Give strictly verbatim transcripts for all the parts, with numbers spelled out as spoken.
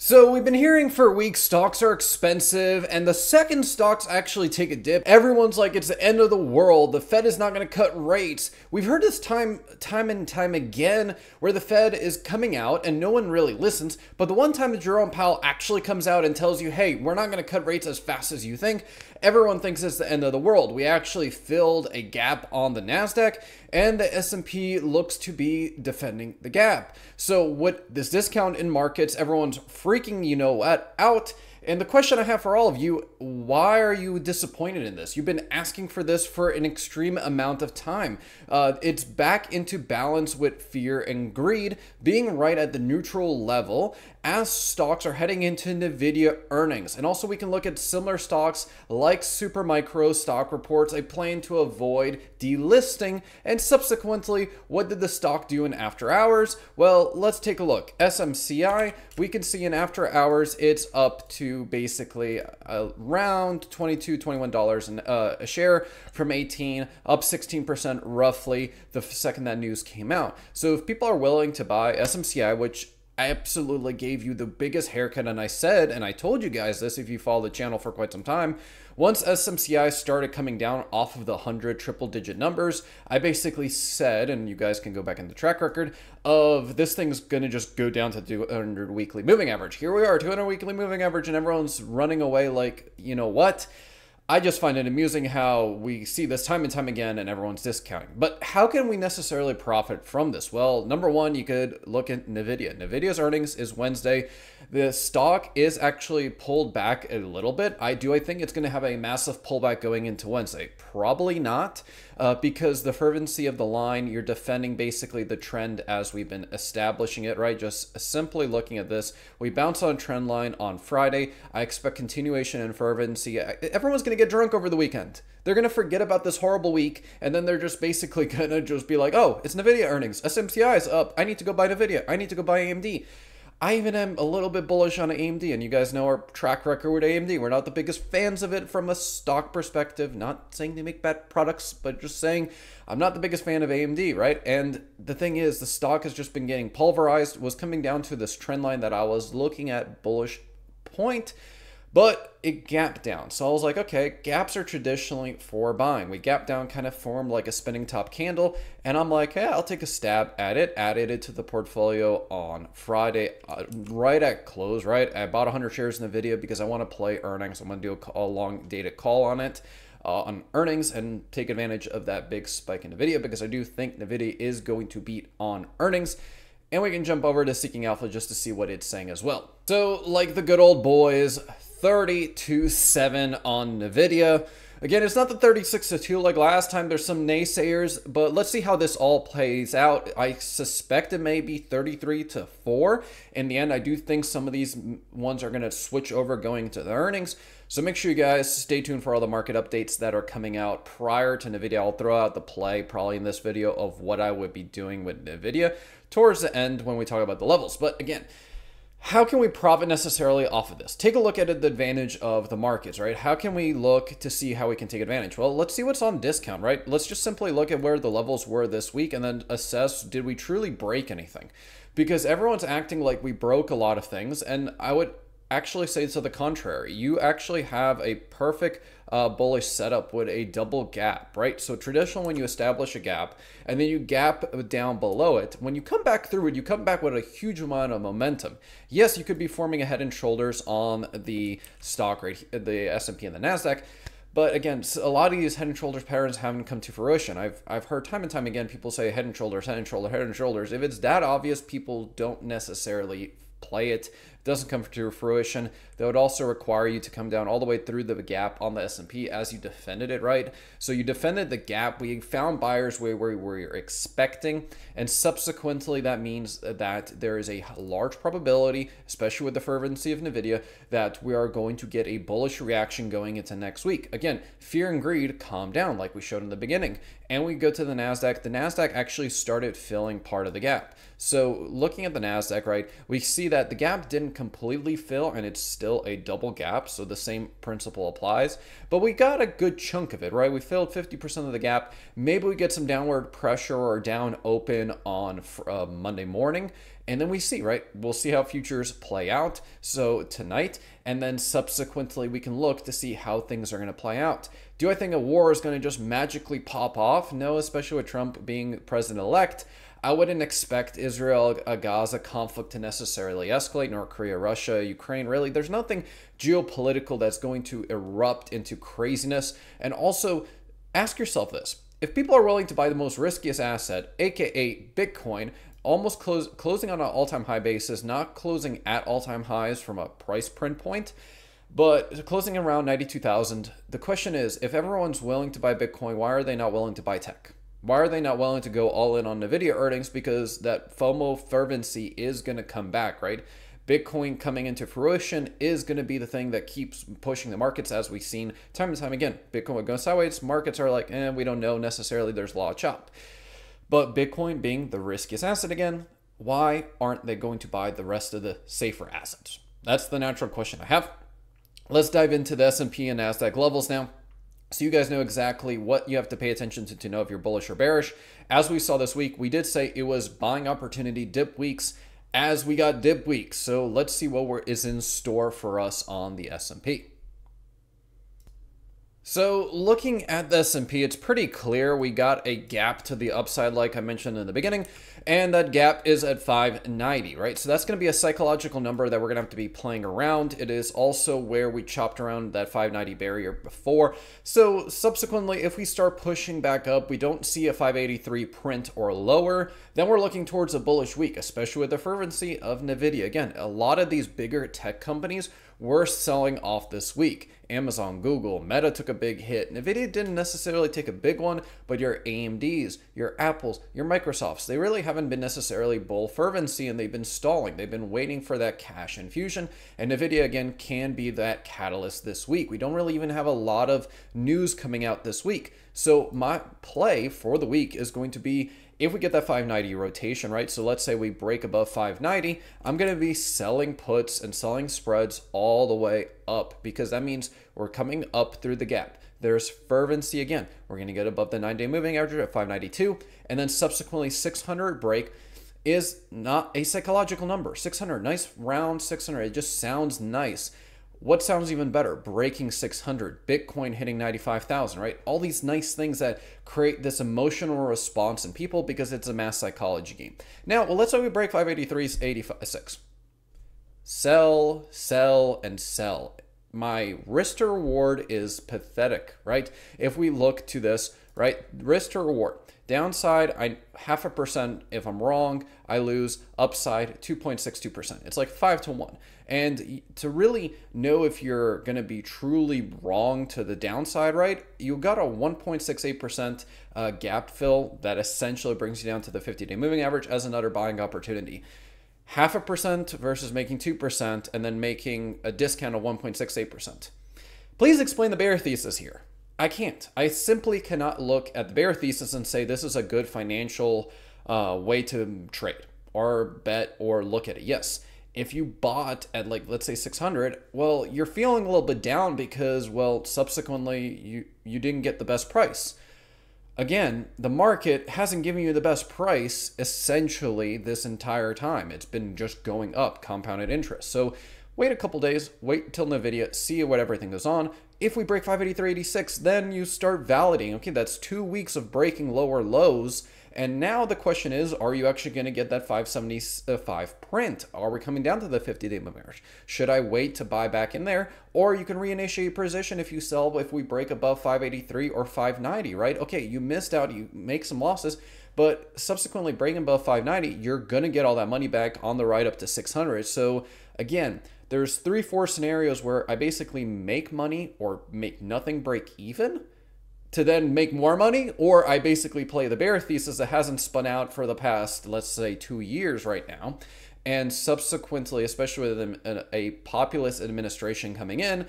So we've been hearing for weeks stocks are expensive, and the second stocks actually take a dip, everyone's like it's the end of the world, the Fed is not going to cut rates. We've heard this time time and time again where the Fed is coming out and no one really listens, but the one time that Jerome Powell actually comes out and tells you, hey, we're not going to cut rates as fast as you think, everyone thinks it's the end of the world. We actually filled a gap on the NASDAQ, and the S and P looks to be defending the gap. So with this discount in markets, everyone's freaking you know what out. And the question I have for all of you, why are you disappointed in this? You've been asking for this for an extreme amount of time. Uh, it's back into balance with fear and greed, being right at the neutral level as stocks are heading into NVIDIA earnings. And also we can look at similar stocks like Supermicro stock reports a plan to avoid delisting. And subsequently, what did the stock do in after hours? Well, let's take a look. S M C I, we can see in after hours, it's up to basically around twenty-two, twenty-one dollars uh, a share from eighteen, up sixteen percent roughly the second that news came out. So if people are willing to buy S M C I, which I absolutely gave you the biggest haircut, and I said, and I told you guys this if you follow the channel for quite some time, once S M C I started coming down off of the one hundred triple digit numbers, I basically said, and you guys can go back in the track record, of this thing's gonna just go down to two hundred weekly moving average. Here we are, two hundred weekly moving average, and everyone's running away like, you know what? I just find it amusing how we see this time and time again and everyone's discounting. But how can we necessarily profit from this? Well, number one, you could look at NVIDIA. NVIDIA's earnings is Wednesday. The stock is actually pulled back a little bit. I do I think it's going to have a massive pullback going into Wednesday. Probably not, uh, because the fervency of the line, you're defending basically the trend as we've been establishing it, right? Just simply looking at this, we bounce on trend line on Friday. I expect continuation and fervency. Everyone's going to get drunk over the weekend. They're going to forget about this horrible week, and then they're just basically going to just be like, oh, it's NVIDIA earnings. S M C I is up. I need to go buy NVIDIA. I need to go buy A M D. I even am a little bit bullish on A M D, and you guys know our track record with A M D. We're not the biggest fans of it from a stock perspective. Not saying they make bad products, but just saying I'm not the biggest fan of A M D, right? And the thing is, the stock has just been getting pulverized, was coming down to this trend line that I was looking at bullish point. But it gapped down. So I was like, okay, gaps are traditionally for buying. We gapped down, kind of formed like a spinning top candle. And I'm like, yeah, I'll take a stab at it. Added it to the portfolio on Friday, uh, right at close, right? I bought one hundred shares in NVIDIA because I want to play earnings. I'm going to do a, call, a long dated call on it, uh, on earnings, and take advantage of that big spike in NVIDIA because I do think NVIDIA is going to beat on earnings. And we can jump over to Seeking Alpha just to see what it's saying as well. So like the good old boys, thirty-two seven on NVIDIA. Again, it's not the thirty-six to two like last time. There's some naysayers, but let's see how this all plays out. I suspect it may be thirty-three to four. In the end, I do think some of these ones are going to switch over going to the earnings. So make sure you guys stay tuned for all the market updates that are coming out prior to NVIDIA. I'll throw out the play probably in this video of what I would be doing with NVIDIA towards the end when we talk about the levels. But again, how can we profit necessarily off of this? Take a look at the advantage of the markets, right? How can we look to see how we can take advantage? Well, let's see what's on discount, right? Let's just simply look at where the levels were this week and then assess, did we truly break anything? Because everyone's acting like we broke a lot of things, and I would actually say to the contrary. You actually have a perfect uh, bullish setup with a double gap, right? So traditional, when you establish a gap and then you gap down below it, when you come back through it, you come back with a huge amount of momentum. Yes, you could be forming a head and shoulders on the stock rate, right, the S and P and the NASDAQ. But again, a lot of these head and shoulders patterns haven't come to fruition. I've, I've heard time and time again, people say head and shoulders, head and shoulders, head and shoulders. If it's that obvious, people don't necessarily play it. Doesn't come to fruition. That would also require you to come down all the way through the gap on the S and P as you defended it, right? So you defended the gap. We found buyers where we were expecting, and subsequently that means that there is a large probability, especially with the fervency of NVIDIA, that we are going to get a bullish reaction going into next week. Again, fear and greed calm down like we showed in the beginning, and we go to the NASDAQ. The NASDAQ actually started filling part of the gap. So looking at the NASDAQ, right, we see that the gap didn't completely fill, and it's still a double gap, so the same principle applies, but we got a good chunk of it, right? We filled fifty percent of the gap. Maybe we get some downward pressure or down open on uh, Monday morning, and then we see, right? We'll see how futures play out. So tonight, and then subsequently we can look to see how things are going to play out. Do I think a war is going to just magically pop off? No, especially with Trump being president-elect. I wouldn't expect Israel-Gaza conflict to necessarily escalate. North Korea, Russia, Ukraine, really. There's nothing geopolitical that's going to erupt into craziness. And also, ask yourself this. If people are willing to buy the most riskiest asset, aka Bitcoin, almost close, closing on an all-time high basis, not closing at all-time highs from a price print point, but closing around ninety-two thousand, the question is, if everyone's willing to buy Bitcoin, why are they not willing to buy tech? Why are they not willing to go all in on NVIDIA earnings? Because that FOMO fervency is going to come back, right? Bitcoin coming into fruition is going to be the thing that keeps pushing the markets, as we've seen time and time again. Bitcoin would go sideways. Markets are like, eh, we don't know necessarily. There's a lot of chop. But Bitcoin being the riskiest asset again, why aren't they going to buy the rest of the safer assets? That's the natural question I have. Let's dive into the S and P and NASDAQ levels now, so you guys know exactly what you have to pay attention to to know if you're bullish or bearish. As we saw this week, we did say it was buying opportunity dip weeks as we got dip weeks. So let's see what we're, is in store for us on the S and P. So looking at the S and P, it's pretty clear we got a gap to the upside, like I mentioned in the beginning, and that gap is at five ninety, right? So that's going to be a psychological number that we're going to have to be playing around. It is also where we chopped around that five ninety barrier before. So subsequently, if we start pushing back up, we don't see a five eighty-three print or lower, then we're looking towards a bullish week, especially with the fervency of NVIDIA. Again, a lot of these bigger tech companies were selling off this week. Amazon, Google, Meta took a big hit. NVIDIA didn't necessarily take a big one, but your A M Ds, your Apples, your Microsofts, they really haven't been necessarily bull fervency, and they've been stalling. They've been waiting for that cash infusion, and NVIDIA, again, can be that catalyst this week. We don't really even have a lot of news coming out this week. So my play for the week is going to be, if we get that five ninety rotation, right? So let's say we break above five ninety, I'm going to be selling puts and selling spreads all the way up, because that means we're coming up through the gap. There's fervency again. We're going to get above the nine-day moving average at five ninety-two, and then subsequently six hundred break is not a psychological number. six hundred, nice round six hundred. It just sounds nice. What sounds even better? Breaking six hundred, Bitcoin hitting ninety-five thousand, right? All these nice things that create this emotional response in people because it's a mass psychology game. Now, well, let's say we break five eighty-three's eighty-six. Sell, sell, and sell. My risk to reward is pathetic, right? If we look to this, right? Risk to reward. Downside, I half a percent. If I'm wrong, I lose. Upside, two point six two percent. It's like five to one. And to really know if you're going to be truly wrong to the downside, right, you got a one point six eight percent uh, gap fill that essentially brings you down to the fifty-day moving average as another buying opportunity. Half a percent versus making two percent and then making a discount of one point six eight percent. Please explain the bear thesis here. I can't. I simply cannot look at the bear thesis and say this is a good financial uh, way to trade or bet or look at it. Yes, if you bought at, like, let's say six hundred, well, you're feeling a little bit down because, well, subsequently you, you didn't get the best price. Again, the market hasn't given you the best price essentially this entire time. It's been just going up, compounded interest. So wait a couple days, wait until NVIDIA, see what everything goes on. If we break five eighty-three eighty-six, then you start validating. Okay, that's two weeks of breaking lower lows. And now the question is, are you actually going to get that five seventy-five print? Are we coming down to the fifty-day moving average? Should I wait to buy back in there? Or you can reinitiate position if you sell, if we break above five eighty-three or five ninety, right? Okay, you missed out, you make some losses, but subsequently breaking above five ninety, you're going to get all that money back on the ride up to six hundred. So again, there's three, four scenarios where I basically make money or make nothing, break even to then make more money, or I basically play the bear thesis that hasn't spun out for the past, let's say, two years right now. And subsequently, especially with a populist administration coming in,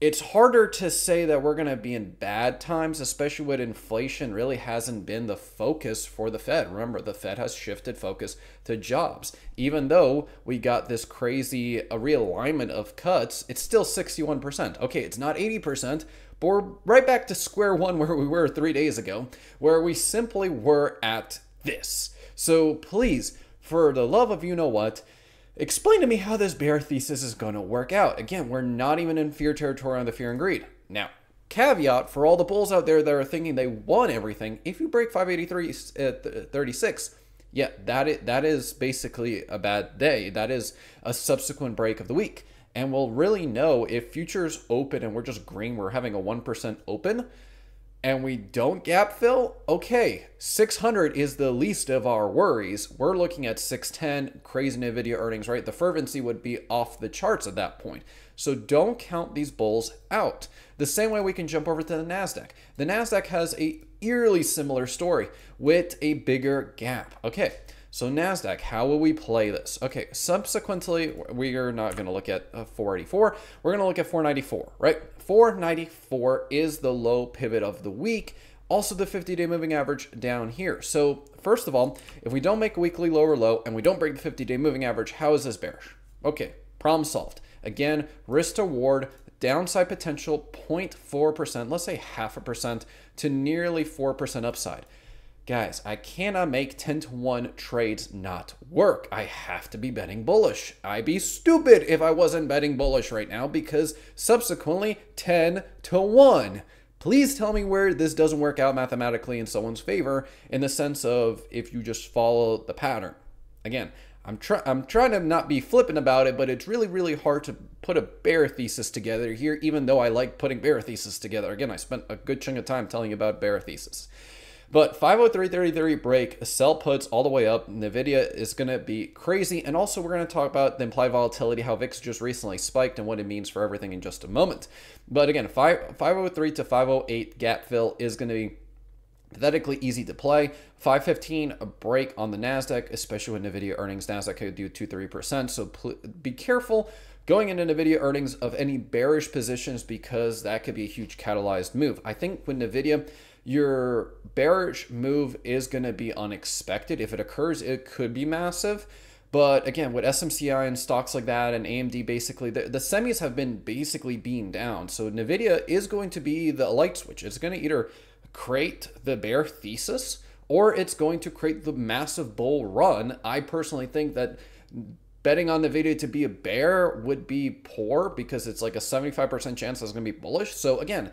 it's harder to say that we're going to be in bad times, especially when inflation really hasn't been the focus for the Fed. Remember, the Fed has shifted focus to jobs. Even though we got this crazy realignment of cuts, it's still sixty-one percent. Okay, it's not eighty percent, but we're right back to square one where we were three days ago, where we simply were at this. So please, for the love of you know what, explain to me how this bear thesis is going to work out. Again, we're not even in fear territory on the fear and greed. Now, caveat for all the bulls out there that are thinking they won everything, if you break five eighty-three thirty-six, yeah, that is, that is basically a bad day. That is a subsequent break of the week. And we'll really know if futures open and we're just green, we're having a one percent open and we don't gap fill. Okay, six hundred is the least of our worries. We're looking at six ten, crazy NVIDIA earnings, right? The fervency would be off the charts at that point. So don't count these bulls out. The same way we can jump over to the NASDAQ. The NASDAQ has a eerily similar story with a bigger gap. Okay, so NASDAQ, how will we play this? Okay, subsequently, we are not going to look at four eighty-four. We're going to look at four ninety-four, right? four ninety-four is the low pivot of the week. Also, the fifty-day moving average down here. So first of all, if we don't make a weekly low or low and we don't break the fifty-day moving average, how is this bearish? Okay, problem solved. Again, risk to reward, downside potential zero point four percent, let's say half a percent to nearly four percent upside. Guys, I cannot make ten to one trades not work. I have to be betting bullish. I'd be stupid if I wasn't betting bullish right now because subsequently ten to one. Please tell me where this doesn't work out mathematically in someone's favor in the sense of if you just follow the pattern. Again, I'm, try I'm trying to not be flippant about it, but it's really, really hard to put a bear thesis together here, even though I like putting bear thesis together. Again, I spent a good chunk of time telling you about bear thesis. But five oh three thirty-three break, sell puts all the way up. NVIDIA is going to be crazy. And also, we're going to talk about the implied volatility, how V I X just recently spiked and what it means for everything in just a moment. But again, five oh three to five oh eight gap fill is going to be pathetically easy to play. five fifteen, a break on the NASDAQ, especially with NVIDIA earnings. NASDAQ could do two to three percent. So be careful going into NVIDIA earnings of any bearish positions because that could be a huge catalyzed move. I think with NVIDIA, your bearish move is going to be unexpected. If it occurs, it could be massive. But again, with S M C I and stocks like that and A M D, basically, the, the semis have been basically beaten down. So NVIDIA is going to be the light switch. It's going to either create the bear thesis or it's going to create the massive bull run. I personally think that betting on NVIDIA to be a bear would be poor because it's like a seventy-five percent chance that's going to be bullish. So again,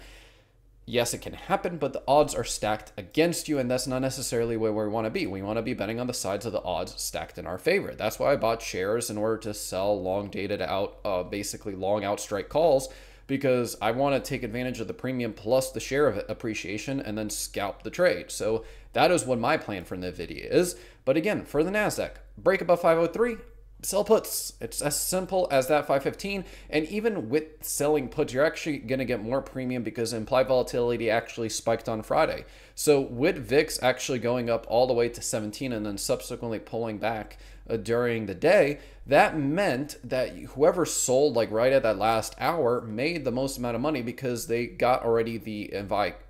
yes, it can happen, but the odds are stacked against you, and that's not necessarily where we want to be. We want to be betting on the sides of the odds stacked in our favor. That's why I bought shares in order to sell long dated out, uh, basically long out strike calls, because I want to take advantage of the premium plus the share of appreciation and then scalp the trade. So that is what my plan for NVIDIA is. But again, for the NASDAQ, break above five oh three, sell puts. It's as simple as that. Five fifteen. And even with selling puts, you're actually going to get more premium because implied volatility actually spiked on Friday. So with V I X actually going up all the way to seventeen and then subsequently pulling back during the day, that meant that whoever sold like right at that last hour made the most amount of money because they got already the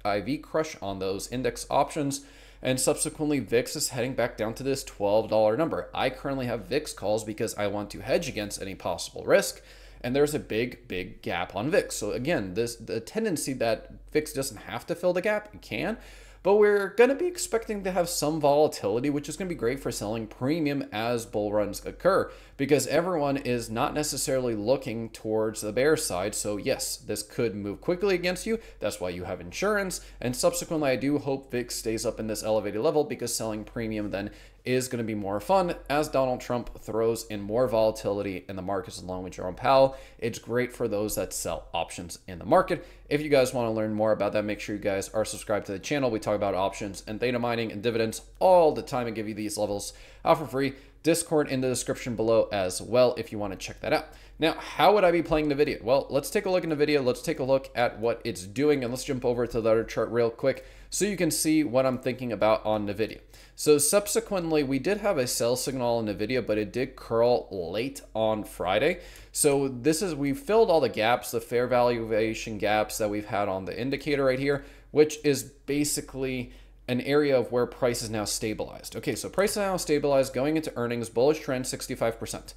I V crush on those index options. And subsequently, V I X is heading back down to this twelve dollar number. I currently have V I X calls because I want to hedge against any possible risk. And there's a big, big gap on V I X. So again, this the tendency that V I X doesn't have to fill the gap, it can. But we're going to be expecting to have some volatility, which is going to be great for selling premium as bull runs occur because everyone is not necessarily looking towards the bear side. So yes, this could move quickly against you. That's why you have insurance. And subsequently, I do hope V I X stays up in this elevated level because selling premium then is going to be more fun as Donald Trump throws in more volatility in the markets along with Jerome Powell. It's great for those that sell options in the market. If you guys want to learn more about that, make sure you guys are subscribed to the channel. We talk about options and theta mining and dividends all the time and give you these levels out for free. Discord in the description below as well if you want to check that out. Now, how would I be playing NVIDIA? Well, let's take a look at NVIDIA. Let's take a look at what it's doing, and let's jump over to the other chart real quick so you can see what I'm thinking about on NVIDIA. So subsequently, we did have a sell signal on NVIDIA, but it did curl late on Friday. So this is, we've filled all the gaps, the fair valuation gaps that we've had on the indicator right here, which is basically an area of where price is now stabilized. Okay, so price is now stabilized, going into earnings, bullish trend, sixty-five percent.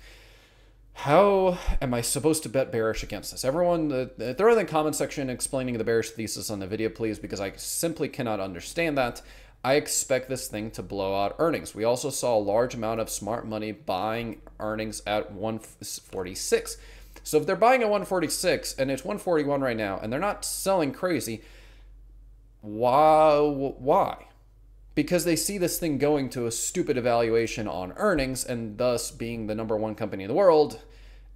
How am I supposed to bet bearish against this? Everyone, uh, throw in the comment section explaining the bearish thesis on NVIDIA, please, because I simply cannot understand that. I expect this thing to blow out earnings. We also saw a large amount of smart money buying earnings at one forty-six. So if they're buying at one forty-six and it's one forty-one right now and they're not selling crazy, why? Why? Because they see this thing going to a stupid evaluation on earnings and thus being the number one company in the world.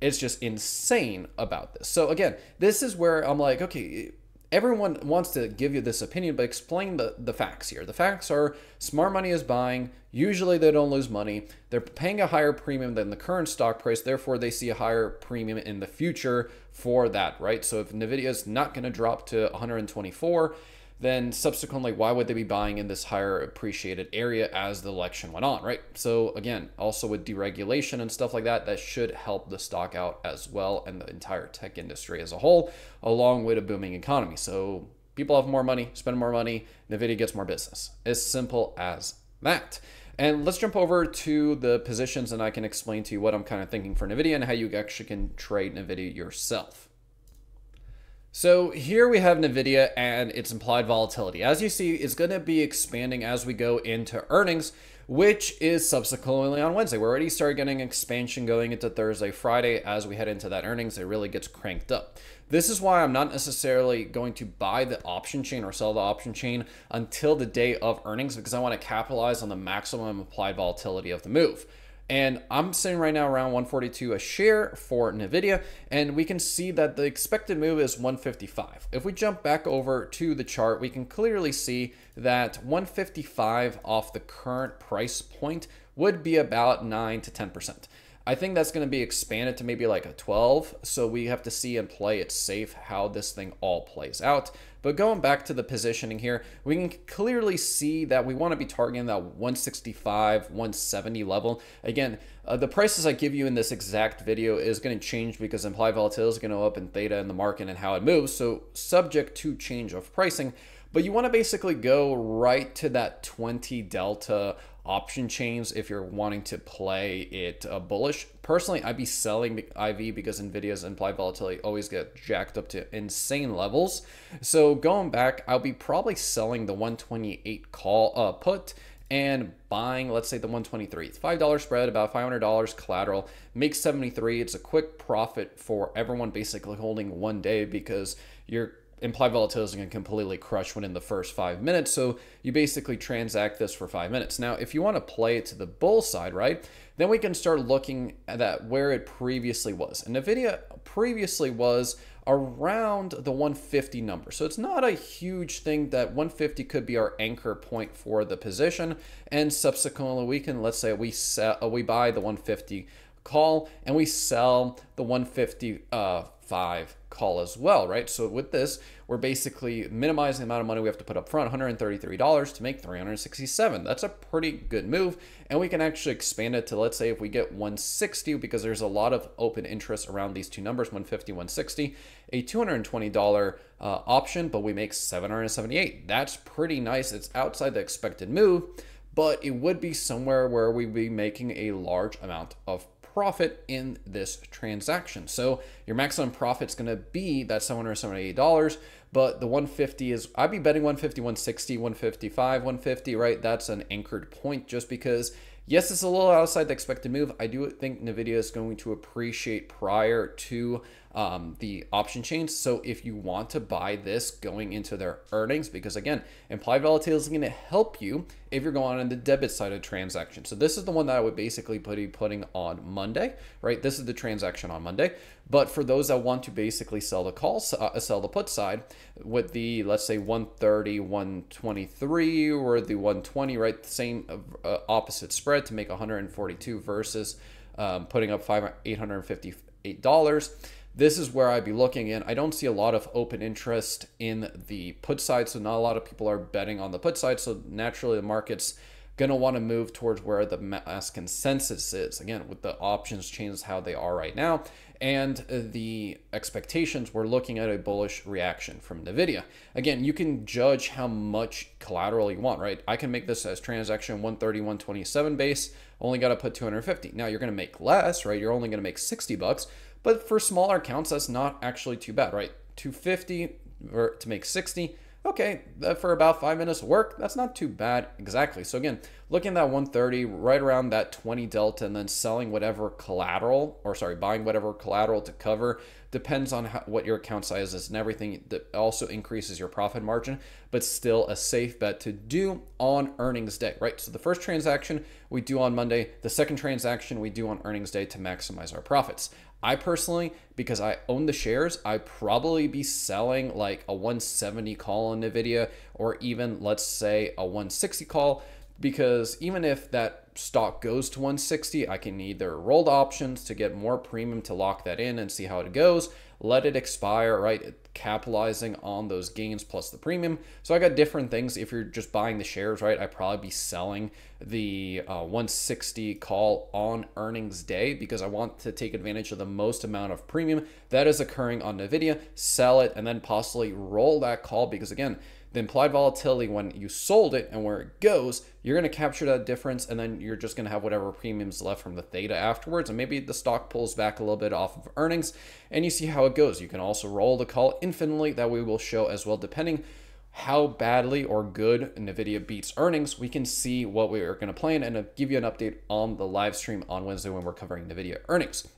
It's just insane about this. So again, this is where I'm like, okay, everyone wants to give you this opinion, but explain the, the facts here. The facts are smart money is buying. Usually they don't lose money. They're paying a higher premium than the current stock price. Therefore, they see a higher premium in the future for that, right? So if NVIDIA is not going to drop to one twenty-four, then subsequently, why would they be buying in this higher appreciated area as the election went on, right? So again, also with deregulation and stuff like that, that should help the stock out as well and the entire tech industry as a whole, along with a booming economy. So people have more money, spend more money, NVIDIA gets more business. As simple as that. And let's jump over to the positions and I can explain to you what I'm kind of thinking for NVIDIA and how you actually can trade NVIDIA yourself. So here we have NVIDIA and its implied volatility. As you see, it's going to be expanding as we go into earnings, which is subsequently on Wednesday. We're already starting getting expansion going into Thursday, Friday. As we head into that earnings, it really gets cranked up. This is why I'm not necessarily going to buy the option chain or sell the option chain until the day of earnings, because I want to capitalize on the maximum implied volatility of the move. And I'm sitting right now around one forty-two a share for NVIDIA, and we can see that the expected move is one fifty-five. If we jump back over to the chart, we can clearly see that one fifty-five off the current price point would be about nine to ten percent. I think that's going to be expanded to maybe like a twelve. So we have to see and play it safe how this thing all plays out. But going back to the positioning here, we can clearly see that we want to be targeting that one sixty-five, one seventy level. Again, uh, the prices I give you in this exact video is going to change because implied volatility is going to go up in theta in the market and how it moves. So subject to change of pricing, but you want to basically go right to that twenty delta option chains if you're wanting to play it uh, bullish. Personally, I'd be selling I V because NVIDIA's implied volatility always get jacked up to insane levels. So going back, I'll be probably selling the one twenty-eight call uh, put and buying, let's say the one twenty-three. It's five dollar spread, about five hundred dollars collateral, makes seventy-three. It's a quick profit for everyone basically holding one day because you're implied volatility is going to completely crush within the first five minutes. So you basically transact this for five minutes. Now, if you want to play it to the bull side, right, then we can start looking at that where it previously was. And NVIDIA previously was around the one fifty number. So it's not a huge thing that one fifty could be our anchor point for the position. And subsequently we can, let's say we sell, we buy the one fifty call and we sell the one fifty-five call as well, right? So with this, we're basically minimizing the amount of money we have to put up front, one hundred thirty-three dollars to make three hundred sixty-seven dollars. That's a pretty good move. And we can actually expand it to, let's say if we get one sixty, because there's a lot of open interest around these two numbers, one fifty, one sixty, a two hundred twenty dollar uh, option, but we make seven hundred seventy-eight dollars. That's pretty nice. It's outside the expected move, but it would be somewhere where we'd be making a large amount of profit in this transaction. So your maximum profit is going to be that seven hundred seventy-eight dollars, but the one fifty is, I'd be betting one fifty, one sixty, one fifty-five, one fifty, right? That's an anchored point just because, yes, it's a little outside the expected move. I do think NVIDIA is going to appreciate prior to um, the option chains. So if you want to buy this going into their earnings, because again, implied volatility is going to help you if you're going on the debit side of transaction. So this is the one that I would basically be putting on Monday, right? This is the transaction on Monday. But for those that want to basically sell the call, uh, sell the put side with the, let's say one thirty, one twenty-three or the one twenty, right? The same uh, opposite spread to make one forty-two versus um, putting up eight hundred fifty-eight dollars. This is where I'd be looking in. I don't see a lot of open interest in the put side. So not a lot of people are betting on the put side. So naturally the market's going to want to move towards where the mass consensus is. Again, with the options chains, how they are right now. And the expectations, we're looking at a bullish reaction from NVIDIA. Again, you can judge how much collateral you want, right? I can make this as transaction one thirty, one twenty-seven base, only got to put two hundred fifty. Now you're going to make less, right? You're only going to make sixty bucks, but for smaller accounts, that's not actually too bad, right? two fifty or to make sixty. okay, for about five minutes of work, that's not too bad exactly. So again, looking at that one thirty, right around that twenty delta, and then selling whatever collateral, or sorry, buying whatever collateral to cover, depends on how, what your account size is and everything. That also increases your profit margin, but still a safe bet to do on earnings day, right? So the first transaction we do on Monday, the second transaction we do on earnings day to maximize our profits. I personally, because I own the shares, I probably be selling like a one seventy call on NVIDIA, or even let's say a one sixty call, because even if that stock goes to one sixty, I can either roll the options to get more premium to lock that in and see how it goes, let it expire, right? Capitalizing on those gains plus the premium. So I got different things. If you're just buying the shares, right, I'd probably be selling the uh, one sixty call on earnings day, because I want to take advantage of the most amount of premium that is occurring on NVIDIA, sell it, and then possibly roll that call, because again, the implied volatility when you sold it and where it goes, you're going to capture that difference, and then you're just going to have whatever premiums left from the theta afterwards, and maybe the stock pulls back a little bit off of earnings, and you see how it goes. You can also roll the call infinitely that we will show as well. Depending how badly or good NVIDIA beats earnings, we can see what we are going to plan, and I'll give you an update on the live stream on Wednesday when we're covering NVIDIA earnings.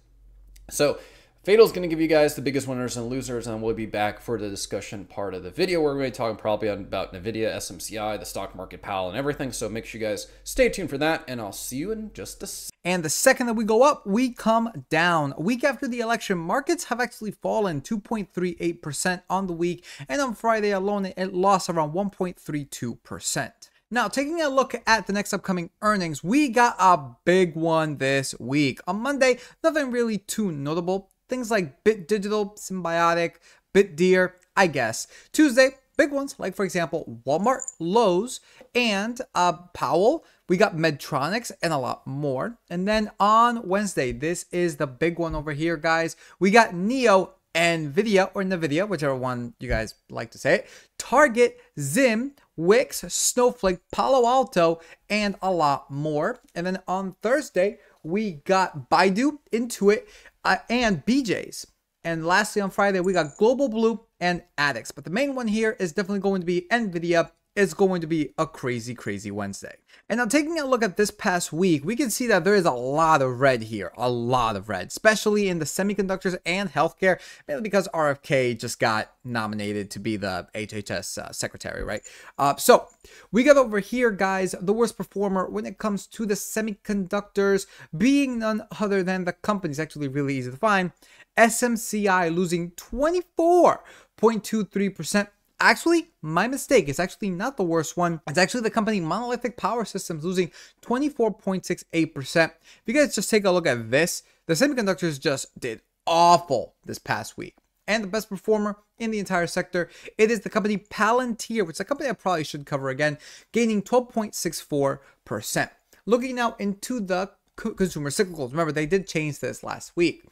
So Fatal is going to give you guys the biggest winners and losers, and we'll be back for the discussion part of the video. We're going to be talking probably about NVIDIA, S M C I, the stock market, Powell, and everything. So make sure you guys stay tuned for that, and I'll see you in just a second. And the second that we go up, we come down. A week after the election, markets have actually fallen two point three eight percent on the week, and on Friday alone, it lost around one point three two percent. Now, taking a look at the next upcoming earnings, we got a big one this week. On Monday, nothing really too notable. Things like Bit Digital, Symbiotic, BitDeer, I guess. Tuesday, big ones like, for example, Walmart, Lowe's, and uh, Powell. We got Medtronic and a lot more. And then on Wednesday, this is the big one over here, guys. We got Neo, NVIDIA, or NVIDIA, whichever one you guys like to say it, Target, Zim, Wix, Snowflake, Palo Alto, and a lot more. And then on Thursday, we got Baidu, Intuit, Uh, and B J's. And lastly, on Friday, we got Global Blue and Addicts. But the main one here is definitely going to be NVIDIA. It's going to be a crazy, crazy Wednesday. And now taking a look at this past week, we can see that there is a lot of red here, a lot of red, especially in the semiconductors and healthcare, mainly because R F K just got nominated to be the H H S uh, secretary, right? Uh, so we got over here, guys, the worst performer when it comes to the semiconductors being none other than the companies, actually really easy to find, S M C I losing twenty-four point two three percent. Actually, my mistake. It's actually not the worst one. It's actually the company Monolithic Power Systems losing twenty-four point six eight percent. If you guys just take a look at this, the semiconductors just did awful this past week. And the best performer in the entire sector, it is the company Palantir, which is a company I probably should cover again, gaining twelve point six four percent. Looking now into the consumer cyclicals. Remember, they did change this last week.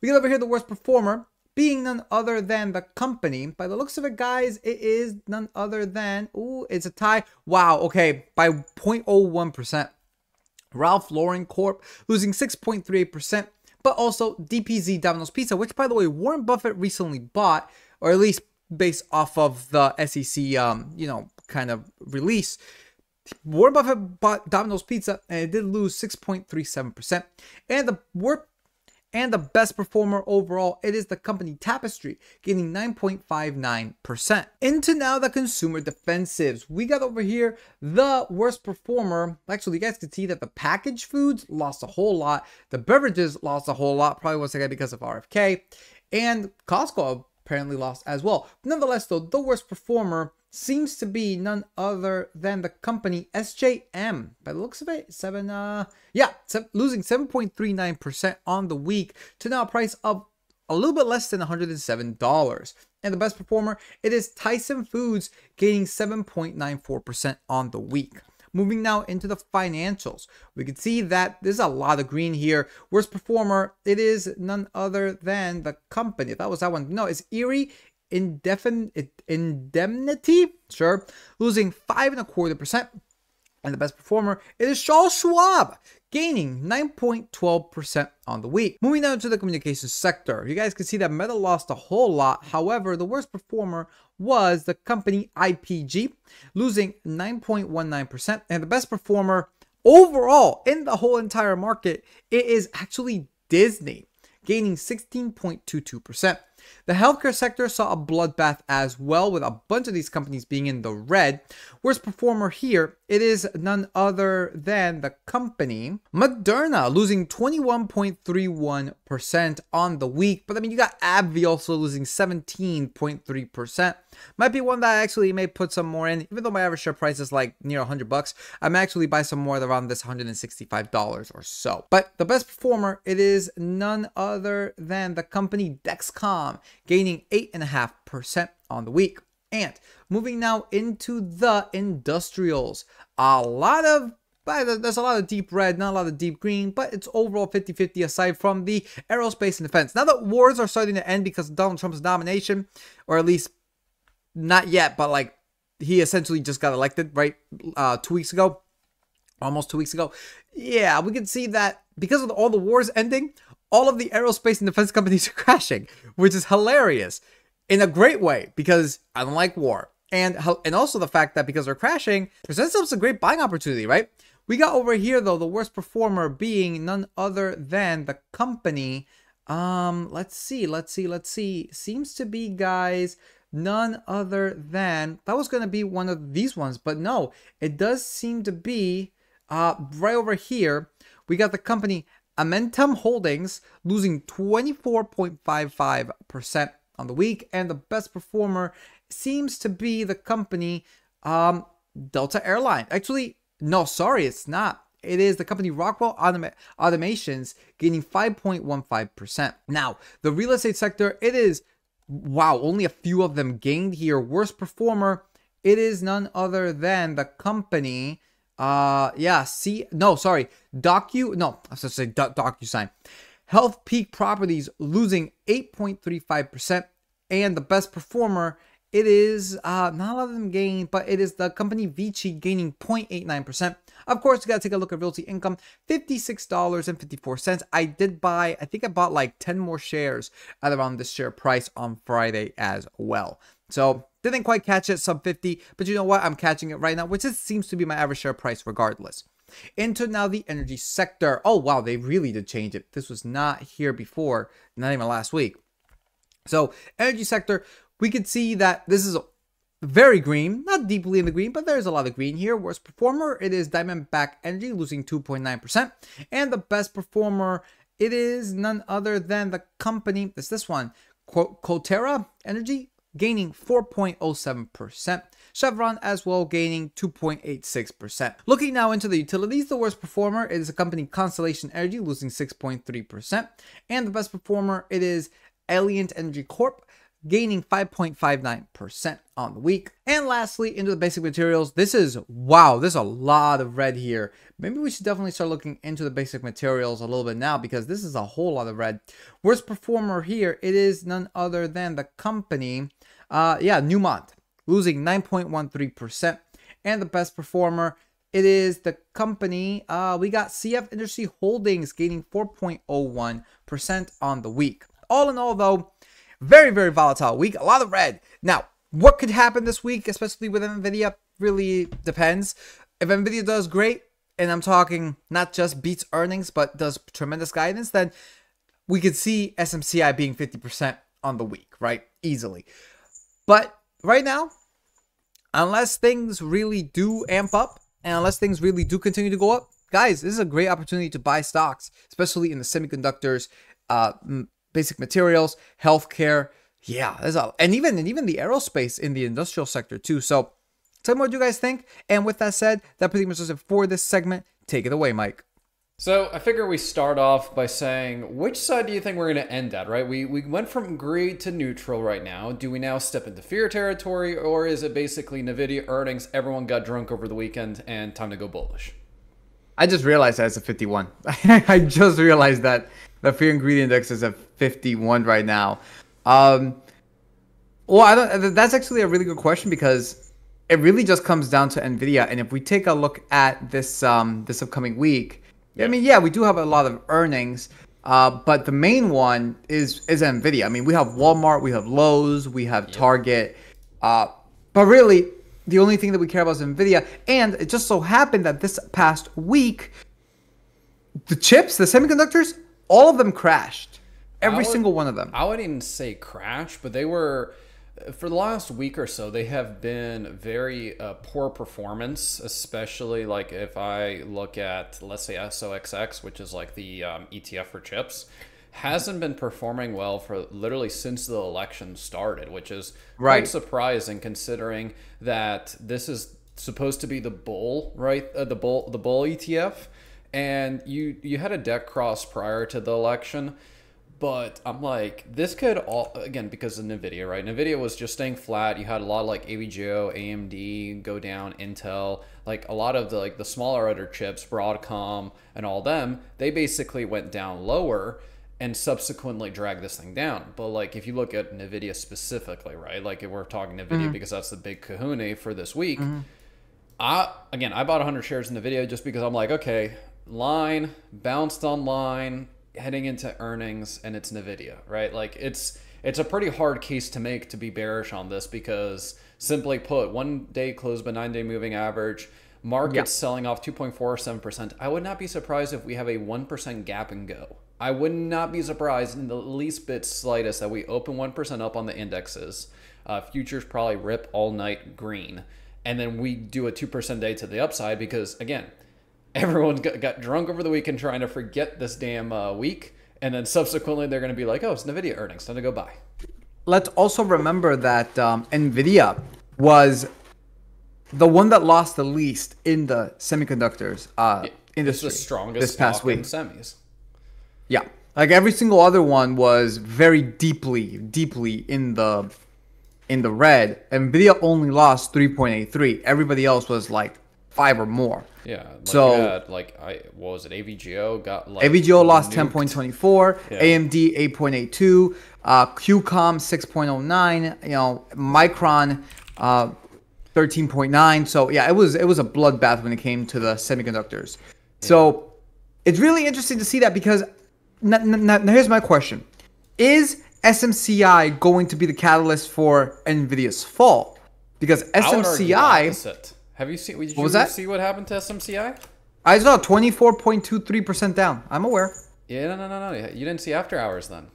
We get over here the worst performer, being none other than the company. By the looks of it, guys, it is none other than, ooh, it's a tie. Wow, okay, by zero point zero one percent. Ralph Lauren Corp losing six point three eight percent, but also D P Z Domino's Pizza, which, by the way, Warren Buffett recently bought, or at least based off of the S E C, um, you know, kind of release. Warren Buffett bought Domino's Pizza, and it did lose six point three seven percent. And the work And the best performer overall, it is the company Tapestry, gaining nine point five nine percent. Into now the consumer defensives. We got over here the worst performer. Actually, you guys can see that the packaged foods lost a whole lot. The beverages lost a whole lot, probably once again because of R F K. And Costco apparently lost as well. Nonetheless, though, the worst performer seems to be none other than the company S J M. By the looks of it, seven, uh, yeah, seven, losing seven point three nine percent on the week to now a price of a little bit less than one hundred seven dollars. And the best performer, it is Tyson Foods, gaining seven point nine four percent on the week. Moving now into the financials, we can see that there's a lot of green here. Worst performer, it is none other than the company. That was that one. No, it's Erie Indefinite Indemnity, sure, losing five and a quarter percent. And the best performer, it is Charles Schwab, gaining nine point one two percent on the week. Moving down to the communications sector, you guys can see that Meta lost a whole lot. However, the worst performer was the company I P G, losing nine point one nine percent. And the best performer overall in the whole entire market, it is actually Disney, gaining sixteen point two two percent. The healthcare sector saw a bloodbath as well, with a bunch of these companies being in the red. Worst performer here, it is none other than the company Moderna, losing twenty-one point three one percent on the week. But I mean, you got AbbVie also losing seventeen point three percent. Might be one that I actually may put some more in, even though my average share price is like near one hundred bucks. I'm actually buy some more around this one hundred sixty-five dollars or so. But the best performer, it is none other than the company Dexcom, gaining eight point five percent on the week. And moving now into the industrials, a lot of, there's a lot of deep red, not a lot of deep green, but it's overall fifty fifty aside from the aerospace and defense. Now that wars are starting to end because of Donald Trump's nomination, or at least not yet, but like he essentially just got elected, right? Uh, two weeks ago, almost two weeks ago. Yeah, we can see that because of all the wars ending, all of the aerospace and defense companies are crashing, which is hilarious in a great way because I don't like war. And, and also the fact that because they're crashing presents us a great buying opportunity, right? We got over here, though, the worst performer being none other than the company. Um, let's see, let's see, let's see. Seems to be, guys, none other than, that was going to be one of these ones, but no, it does seem to be uh, right over here. We got the company Amentum Holdings losing twenty-four point five five percent on the week. And the best performer seems to be the company um, Delta Airline. Actually, no, sorry, it's not. It is the company Rockwell Automa Automations gaining five point one five percent. Now, the real estate sector, it is, wow, only a few of them gained here. Worst performer, it is none other than the company Uh, yeah, see, no, sorry, Docu, no, I was going to say DocuSign. Health Peak Properties losing eight point three five percent, and the best performer, it is, uh, not a lot of them gain, but it is the company Vici gaining zero point eight nine percent. Of course, you got to take a look at Realty Income, fifty-six dollars and fifty-four cents. I did buy, I think I bought like ten more shares at around this share price on Friday as well. So didn't quite catch it, sub fifty, but you know what? I'm catching it right now, which is, seems to be my average share price regardless. Into now the energy sector. Oh, wow, they really did change it. This was not here before, not even last week. So energy sector, we could see that this is very green, not deeply in the green, but there's a lot of green here. Worst performer, it is Diamondback Energy losing two point nine percent. And the best performer, it is none other than the company, it's this one, Coterra Energy, gaining four point zero seven percent. Chevron as well gaining two point eight six percent. Looking now into the utilities, the worst performer is the company Constellation Energy losing six point three percent. And the best performer, it is Alliant Energy Corp, gaining five point five nine percent on the week. And lastly, into the basic materials, this is, wow, there's a lot of red here. Maybe we should definitely start looking into the basic materials a little bit now because this is a whole lot of red. Worst performer here, it is none other than the company, uh, yeah, Newmont, losing nine point one three percent. And the best performer, it is the company, uh, we got C F Industry Holdings gaining four point zero one percent on the week. All in all, though, very, very volatile week. A lot of red. Now, what could happen this week, especially with NVIDIA, really depends. If NVIDIA does great, and I'm talking not just beats earnings, but does tremendous guidance, then we could see S M C I being fifty percent on the week, right? Easily. But right now, unless things really do amp up, and unless things really do continue to go up, guys, this is a great opportunity to buy stocks, especially in the semiconductors, uh, basic materials, healthcare, yeah, there's a, and even and even the aerospace in the industrial sector too. So, tell me what you guys think. And with that said, that pretty much does it for this segment. Take it away, Mike. So I figure we start off by saying, which side do you think we're going to end at, right? We, we went from greed to neutral right now. Do we now step into fear territory, or is it basically NVIDIA earnings, everyone got drunk over the weekend, and time to go bullish? I just realized that's a fifty-one. I just realized that the fear and greed index is at fifty-one right now. Um, well, I don't, that's actually a really good question because it really just comes down to NVIDIA. And if we take a look at this um, this upcoming week, Yeah. I mean, yeah, we do have a lot of earnings, uh, but the main one is is NVIDIA. I mean, we have Walmart, we have Lowe's, we have yep. Target, uh, but really the only thing that we care about is NVIDIA. And it just so happened that this past week, the chips, the semiconductors, all of them crashed. Every would, single one of them. I wouldn't even say crash, but they were, for the last week or so, they have been very uh, poor performance, especially like if I look at, let's say, S O X X, which is like the um, E T F for chips, hasn't been performing well for literally since the election started, which is right. quite surprising considering that this is supposed to be the bull, right? Uh, the bull, the bull E T F. And you, you had a debt cross prior to the election. But I'm like, this could all, again, because of NVIDIA, right? NVIDIA was just staying flat. You had a lot of like A B G O, A M D, go down, Intel, like a lot of the, like the smaller other chips, Broadcom and all them, they basically went down lower and subsequently dragged this thing down. But like, if you look at NVIDIA specifically, right? Like if we're talking NVIDIA mm-hmm. because that's the big kahuna for this week. Mm-hmm. I, again, I bought one hundred shares in NVIDIA just because I'm like, okay, line, bounced on line, heading into earnings, and it's NVIDIA, right? Like it's it's a pretty hard case to make to be bearish on this because simply put, one day closed by nine day moving average, market's yeah. selling off two point four seven percent. I would not be surprised if we have a one percent gap and go. I would not be surprised in the least bit slightest that we open one percent up on the indexes. Uh, futures probably rip all night green. And then we do a two percent day to the upside because again, everyone got, got drunk over the weekend trying to forget this damn uh, week. And then subsequently, they're going to be like, oh, it's NVIDIA earnings. Time to go buy. Let's also remember that um, NVIDIA was the one that lost the least in the semiconductors uh, yeah, industry. It's the strongest this past week. In semis. Yeah. Like every single other one was very deeply, deeply in the, in the red. NVIDIA only lost three point eight three. Everybody else was like five or more. Yeah. Like so, had, like, I what was it? A V G O got like A V G O lost nuked. ten point two four, yeah. A M D eight point eight two, uh, Q COM six point oh nine, you know, Micron uh, thirteen point nine. So yeah, it was it was a bloodbath when it came to the semiconductors. Yeah. So it's really interesting to see that because now, now, now here's my question: is S M C I going to be the catalyst for NVIDIA's fall? Because S M C I. Have you seen? Did you what was that? See what happened to S M C I? I saw twenty-four point two three percent down. I'm aware. Yeah, no, no, no, no. You didn't see after hours then.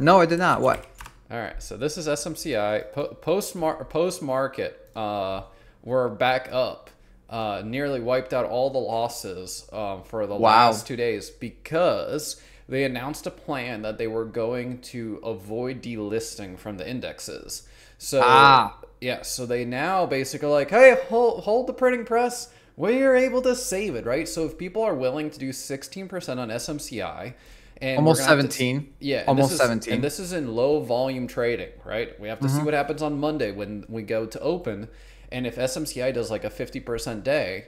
No, I did not. What? All right. So this is S M C I post mar post market. Uh, we're back up. Uh, nearly wiped out all the losses um, for the wow. last two days because they announced a plan that they were going to avoid delisting from the indexes. So. Ah. Yeah, so they now basically like, hey, hold, hold the printing press. We're able to save it, right? So if people are willing to do sixteen percent on S M C I, and almost seventeen, to, yeah, almost is, seventeen, and this is in low volume trading, right? We have to mm-hmm. see what happens on Monday when we go to open, and if S M C I does like a fifty percent day,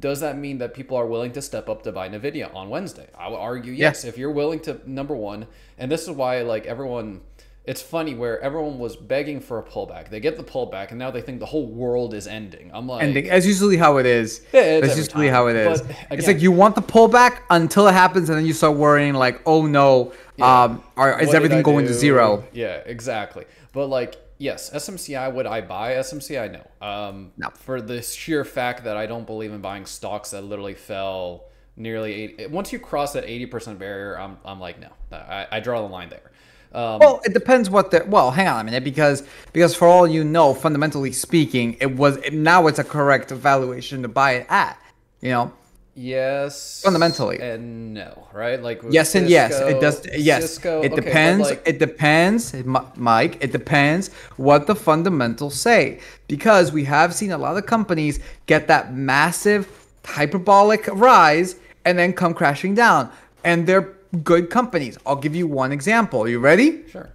does that mean that people are willing to step up to buy NVIDIA on Wednesday? I would argue yes. yes. If you're willing to, number one, and this is why like everyone. It's funny where everyone was begging for a pullback. They get the pullback, and now they think the whole world is ending. I'm like, ending. That's usually how it is. Yeah, that's usually time. How it is. But again, it's like you want the pullback until it happens, and then you start worrying like, oh no, yeah. um, are, is what everything going do? to zero? Yeah, exactly. But like, yes, S M C I. Would I buy S M C I? No. Um, no. For the sheer fact that I don't believe in buying stocks that literally fell nearly eighty. Once you cross that eighty percent barrier, I'm I'm like, no. I, I draw the line there. Um, well, it depends what the well. Hang on a minute, because because for all you know, fundamentally speaking, it was it, now it's a correct valuation to buy it at. You know. Yes. Fundamentally. And no, right? Like. Yes Cisco, and yes, it does. Yes, Cisco, it okay, depends. Like, it depends, Mike. It depends what the fundamentals say, because we have seen a lot of companies get that massive hyperbolic rise and then come crashing down, and they're. Good companies. I'll give you one example. Are you ready? Sure.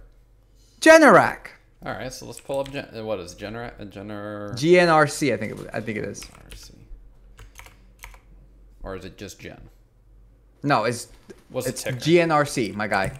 Generac. All right, so let's pull up. Gen what is Generac? Gener. G N R C. I think. It, I think it is. G N R C. Or is it just Gen? No, it's. What's it's the ticker? G N R C, my guy.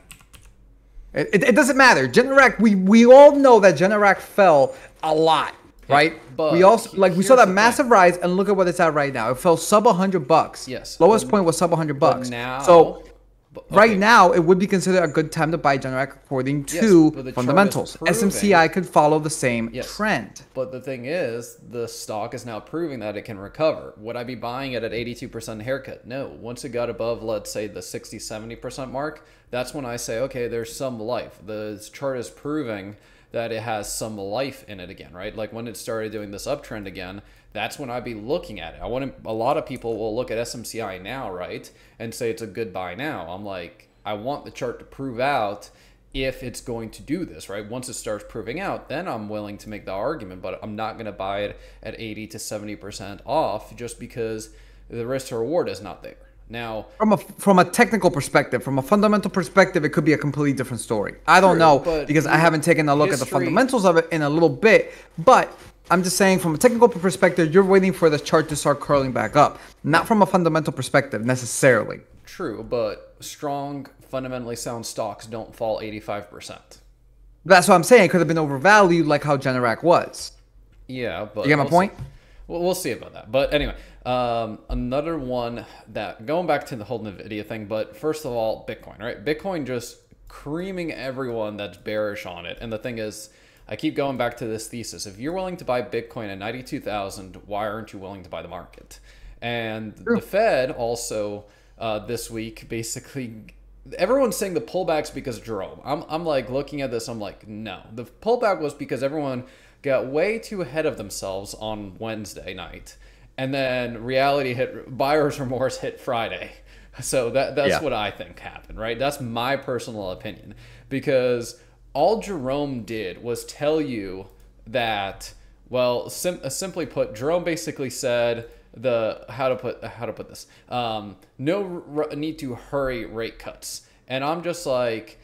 It, it, it doesn't matter. Generac. We we all know that Generac fell a lot. right? But we also like we saw that massive thing. rise, and look at what it's at right now. It fell sub one hundred bucks. Yes. Lowest but, point was sub one hundred bucks. Now, so but, okay. right now, it would be considered a good time to buy Generac according to yes, fundamentals. S M C I could follow the same yes. trend. But the thing is, the stock is now proving that it can recover. Would I be buying it at eighty-two percent haircut? No. Once it got above, let's say, the sixty, seventy percent mark, that's when I say, okay, there's some life. The chart is proving that it has some life in it again, right? Like when it started doing this uptrend again, that's when I'd be looking at it. I want to, a lot of people will look at S M C I now, right? And say it's a good buy now. I'm like, I want the chart to prove out if it's going to do this, right? Once it starts proving out, then I'm willing to make the argument, but I'm not going to buy it at eighty to seventy percent off just because the risk to reward is not there. Now, from a from a technical perspective, from a fundamental perspective, it could be a completely different story. I don't true, know because I haven't taken a look history, at the fundamentals of it in a little bit. But I'm just saying from a technical perspective, you're waiting for the chart to start curling back up. Not from a fundamental perspective necessarily. True, but strong, fundamentally sound stocks don't fall eighty-five percent. That's what I'm saying. It could have been overvalued like how Generac was. Yeah, but... You get my also, point? Well, we'll see about that. But anyway, um, another one that going back to the whole NVIDIA thing, but first of all, Bitcoin, right? Bitcoin just creaming everyone that's bearish on it. And the thing is, I keep going back to this thesis. If you're willing to buy Bitcoin at ninety-two thousand, why aren't you willing to buy the market? And True. the Fed also uh, this week, basically, everyone's saying the pullback's because of Jerome. I'm, I'm like looking at this, I'm like, no, the pullback was because everyone got way too ahead of themselves on Wednesday night. And then reality hit, buyer's remorse hit Friday. So that that's yeah. what I think happened, right? That's my personal opinion. Because all Jerome did was tell you that, well, sim simply put, Jerome basically said the, how to put, how to put this, um, no r need to hurry rate cuts. And I'm just like,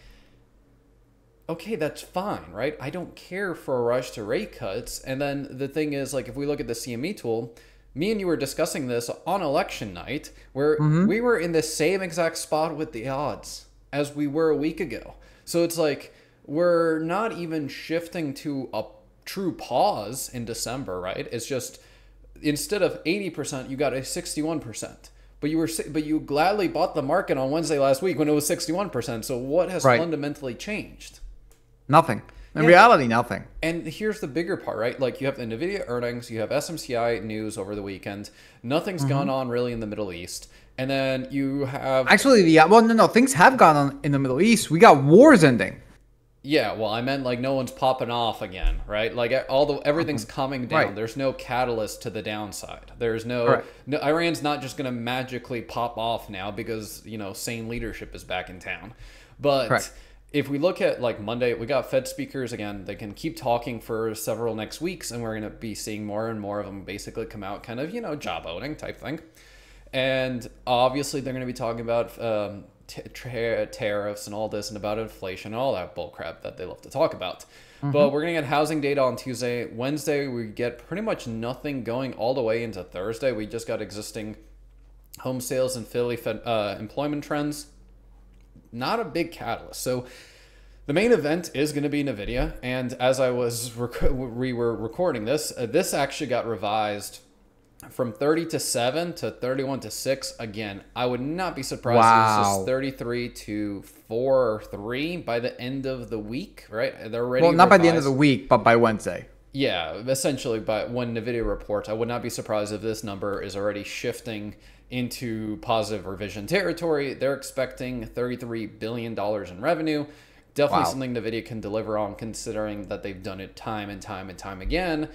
okay, that's fine, right? I don't care for a rush to rate cuts. And then the thing is, like, if we look at the C M E tool, me and you were discussing this on election night, where mm-hmm. we were in the same exact spot with the odds as we were a week ago. So it's like, we're not even shifting to a true pause in December, right? It's just, instead of eighty percent, you got a sixty-one percent. But you were, but you gladly bought the market on Wednesday last week when it was sixty-one percent. So what has right. fundamentally changed? Nothing. In yeah. reality, nothing. And here's the bigger part, right? Like you have the NVIDIA earnings, you have S M C I news over the weekend. Nothing's mm-hmm. gone on really in the Middle East. And then you have... Actually, yeah, well, no, no, things have gone on in the Middle East. We got wars ending. Yeah, well, I meant like no one's popping off again, right? Like although everything's coming down, right. there's no catalyst to the downside. There's no, right. no Iran's not just going to magically pop off now because, you know, sane leadership is back in town. But... Correct. If we look at like Monday, we got Fed speakers again. They can keep talking for several next weeks, and we're going to be seeing more and more of them basically come out, kind of, you know, job owning type thing. And obviously, they're going to be talking about um, t t tariffs and all this, and about inflation and all that bull crap that they love to talk about. Mm-hmm. But we're going to get housing data on Tuesday. Wednesday, we get pretty much nothing going all the way into Thursday. We just got existing home sales and Philly uh, employment trends. Not a big catalyst. So the main event is going to be NVIDIA. And as I was, we were recording this, uh, this actually got revised from thirty to seven to thirty-one to six. Again, I would not be surprised wow. if this is thirty-three to four or three by the end of the week, right? They're already Well, not revised. by the end of the week, but by Wednesday. Yeah, essentially, by when NVIDIA reports, I would not be surprised if this number is already shifting into positive revision territory. They're expecting thirty-three billion dollars in revenue. Definitely wow. something NVIDIA can deliver on, considering that they've done it time and time and time again.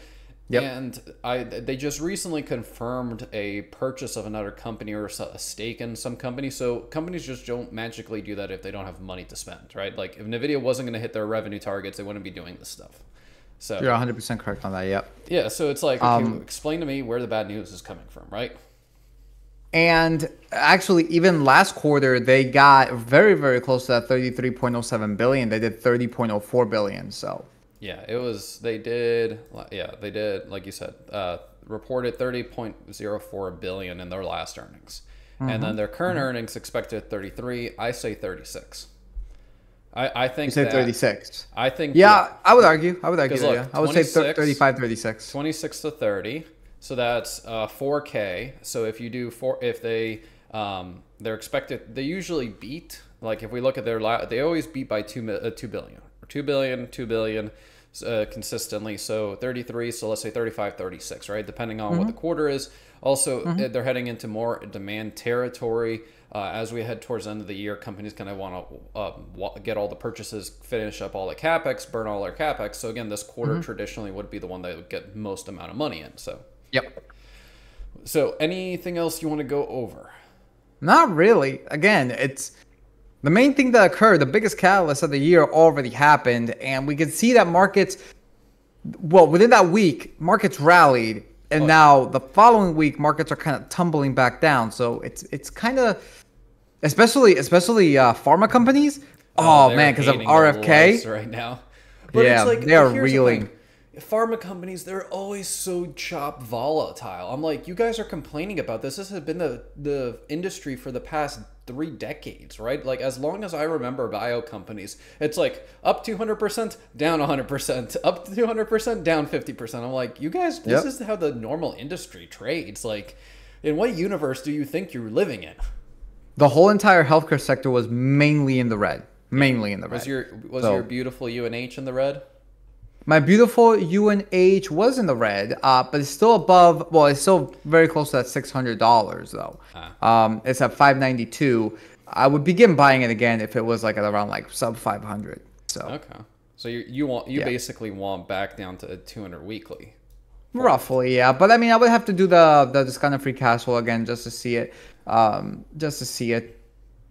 Yep. And I, they just recently confirmed a purchase of another company or a stake in some company. So companies just don't magically do that if they don't have money to spend, right? Like if NVIDIA wasn't going to hit their revenue targets, they wouldn't be doing this stuff. So you're one hundred percent correct on that. Yep. Yeah. So it's like, okay, um, explain to me where the bad news is coming from, right? And actually, even last quarter, they got very, very close to that thirty-three point oh seven billion. They did thirty point oh four billion. So yeah, it was, they did. Yeah, they did. Like you said, uh, reported thirty point oh four billion in their last earnings. Mm-hmm. And then their current mm-hmm. earnings expected thirty-three. I say thirty-six. I, I think you said that, thirty-six. I think. Yeah, yeah, I would argue. I would argue. Look, yeah. I would say thirty-five, thirty-six. twenty-six to thirty. So that's uh, four K. So if you do four, if they um, they're expected, they usually beat. Like if we look at their, they always beat by two uh, two billion or two billion, two billion uh, consistently. So thirty-three. So let's say thirty-five, thirty-six, right? Depending on mm-hmm. what the quarter is. Also, mm-hmm. they're heading into more demand territory. Uh, as we head towards the end of the year, companies kind of want to uh, get all the purchases, finish up all the CapEx, burn all their CapEx. So again, this quarter mm-hmm. traditionally would be the one that would get most amount of money in. So, yep. So anything else you want to go over? Not really. Again, it's the main thing that occurred, the biggest catalyst of the year already happened. And we can see that markets, well, within that week, markets rallied. And oh, now the following week, markets are kind of tumbling back down. So it's it's kind of, especially especially uh, pharma companies. Oh, oh man, because of R F K right now. But yeah, it's like, they are reeling. The pharma companies, they're always so chop volatile. I'm like, you guys are complaining about this. This has been the the industry for the past three decades, right? Like as long as I remember bio companies, it's like up two hundred percent, down one hundred percent, up two hundred percent, down fifty percent. I'm like, you guys, this yep. is how the normal industry trades. Like, in what universe do you think you're living in? The whole entire healthcare sector was mainly in the red, mainly in the red. Was your, was so, your beautiful U N H in the red? My beautiful U N H was in the red, uh, but it's still above, well, it's still very close to that six hundred dollars though. Uh. Um, it's at five ninety-two. I would begin buying it again if it was like at around like sub five hundred. So, okay. So you, you want, you yeah. basically want back down to two hundred weekly. Roughly. Yeah. But I mean, I would have to do the, the discounted free cash flow again, just to see it, um, just to see it.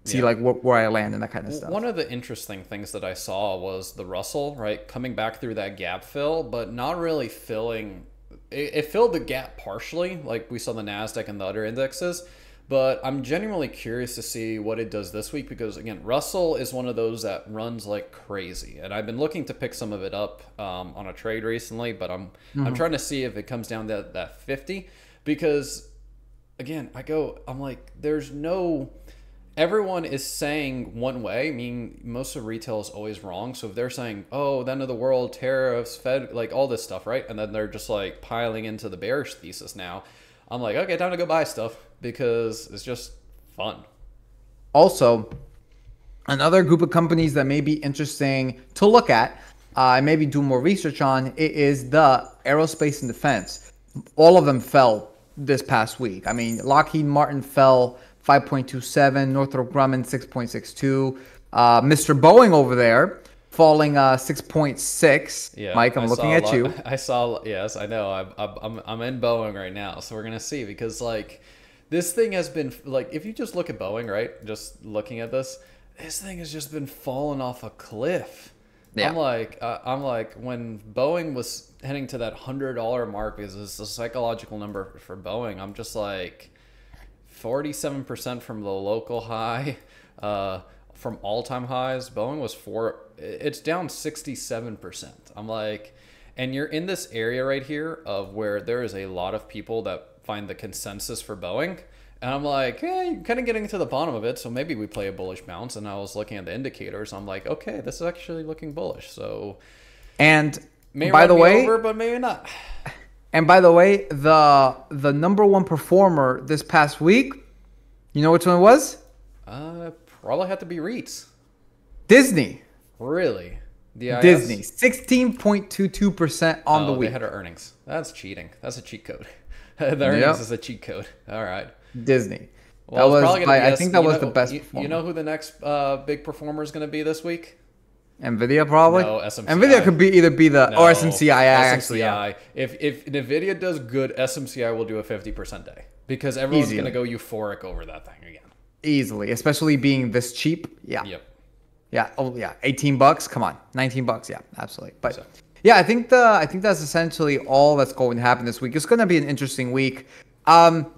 See yeah. like where I land and that kind of stuff. One of the interesting things that I saw was the Russell, right? Coming back through that gap fill, but not really filling. It, it filled the gap partially, like we saw the NASDAQ and the other indexes. But I'm genuinely curious to see what it does this week because, again, Russell is one of those that runs like crazy. And I've been looking to pick some of it up um, on a trade recently, but I'm, mm-hmm. I'm trying to see if it comes down to that, that fifty because, again, I go, I'm like, there's no... Everyone is saying one way. I mean, most of retail is always wrong. So if they're saying, oh, the end of the world, tariffs, Fed, like all this stuff, right? And then they're just like piling into the bearish thesis now. I'm like, okay, time to go buy stuff because it's just fun. Also, another group of companies that may be interesting to look at uh, and maybe do more research on, it is the aerospace and defense. All of them fell this past week. I mean, Lockheed Martin fell five point two seven, Northrop Grumman six point six two, uh, Mister Boeing over there falling uh, six point six. Yeah, Mike, I'm I looking at lot, you. I saw, yes, I know. I'm, I'm, I'm in Boeing right now, so we're going to see because like this thing has been, like if you just look at Boeing, right, just looking at this, this thing has just been falling off a cliff. Yeah. I'm like, uh, I'm like when Boeing was heading to that one hundred dollar mark, because it's a psychological number for Boeing, I'm just like... forty-seven percent from the local high, uh, from all-time highs. Boeing was four. It's down sixty-seven percent. I'm like, and you're in this area right here of where there is a lot of people that find the consensus for Boeing. And I'm like, hey, you're kind of getting to the bottom of it. So maybe we play a bullish bounce. And I was looking at the indicators. I'm like, okay, this is actually looking bullish. So, and maybe by the way, over, but maybe not. And by the way, the the number one performer this past week, you know which one it was? Uh, probably had to be REITs. Disney. Really? D I S? Disney. sixteen point two two percent on oh, the week. They had our earnings. That's cheating. That's a cheat code. The earnings yep. is a cheat code. All right. Disney. Well, that was probably by, I think that was know, the best you, performer. You know who the next uh, big performer is going to be this week? NVIDIA probably. No, S M C I. NVIDIA could be either be the no, or S M C I, S M C I actually. Yeah. If if NVIDIA does good, S M C I will do a fifty percent day because everyone's Easily. gonna go euphoric over that thing again. Easily, especially being this cheap. Yeah. Yep. Yeah. Oh yeah. eighteen bucks. Come on. nineteen bucks. Yeah. Absolutely. But so. yeah, I think the I think that's essentially all that's going to happen this week. It's gonna be an interesting week. Um,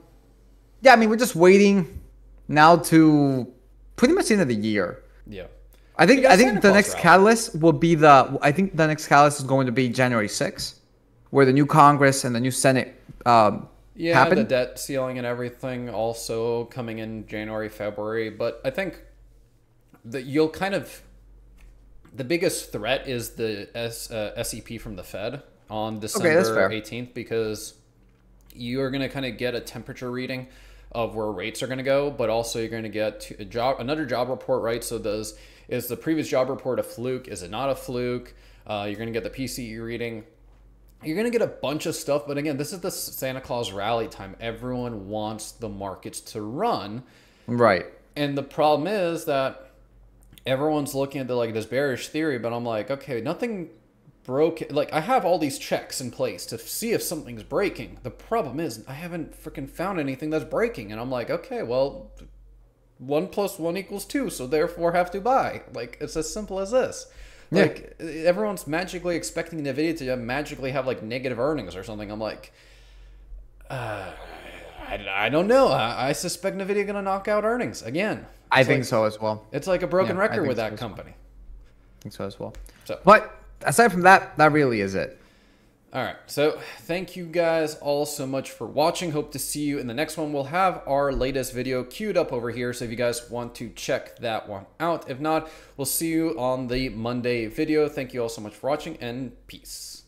yeah. I mean, we're just waiting now to pretty much the end of the year. Yeah. I think I think the next catalyst will be the I think the next catalyst is going to be January sixth, where the new Congress and the new Senate um, yeah, happen. Yeah, the debt ceiling and everything also coming in January, February. But I think that you'll kind of the biggest threat is the S, uh, S E P from the Fed on December eighteenth, because you are going to kind of get a temperature reading of where rates are going to go, but also you're going to get a job, another job report, right? So does, is the previous job report a fluke? Is it not a fluke? Uh, you're going to get the P C E reading. You're going to get a bunch of stuff. But again, this is the Santa Claus rally time. Everyone wants the markets to run. Right. And the problem is that everyone's looking at the, like this bearish theory, but I'm like, okay, nothing broke. Like I have all these checks in place to see if something's breaking. The problem is I haven't freaking found anything that's breaking. And I'm like, okay, well, one plus one equals two. So therefore have to buy. Like it's as simple as this. Like yeah. Everyone's magically expecting NVIDIA to magically have like negative earnings or something. I'm like, uh, I, I don't know. I, I suspect NVIDIA going to knock out earnings again. I it's think like, so as well. It's like a broken yeah, record with so that company. Well. I think so as well. So, but aside from that, that really is it. All right. So thank you guys all so much for watching. Hope to see you in the next one. We'll have our latest video queued up over here. So if you guys want to check that one out, if not, we'll see you on the Monday video. Thank you all so much for watching, and peace.